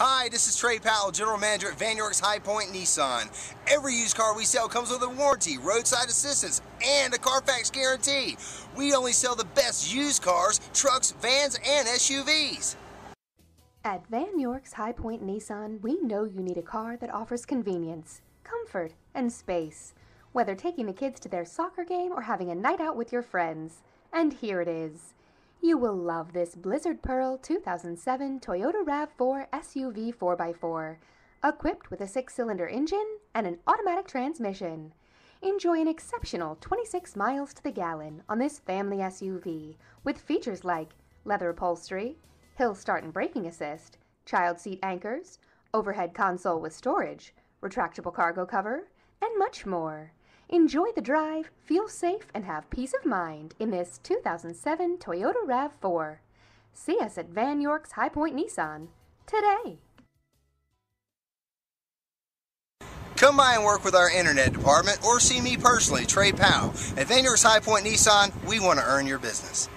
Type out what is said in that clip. Hi, this is Trey Powell, General Manager at Vann York's High Point Nissan. Every used car we sell comes with a warranty, roadside assistance, and a Carfax guarantee. We only sell the best used cars, trucks, vans, and SUVs. At Vann York's High Point Nissan, we know you need a car that offers convenience, comfort, and space. Whether taking the kids to their soccer game or having a night out with your friends. And here it is. You will love this Blizzard Pearl 2007 Toyota RAV4 SUV 4x4, equipped with a 6-cylinder engine and an automatic transmission. Enjoy an exceptional 26 miles to the gallon on this family SUV with features like leather upholstery, hill start and braking assist, child seat anchors, overhead console with storage, retractable cargo cover, and much more. Enjoy the drive, feel safe, and have peace of mind in this 2007 Toyota RAV4. See us at Vann York's High Point Nissan today. Come by and work with our internet department or see me personally, Trey Powell. At Vann York's High Point Nissan, we want to earn your business.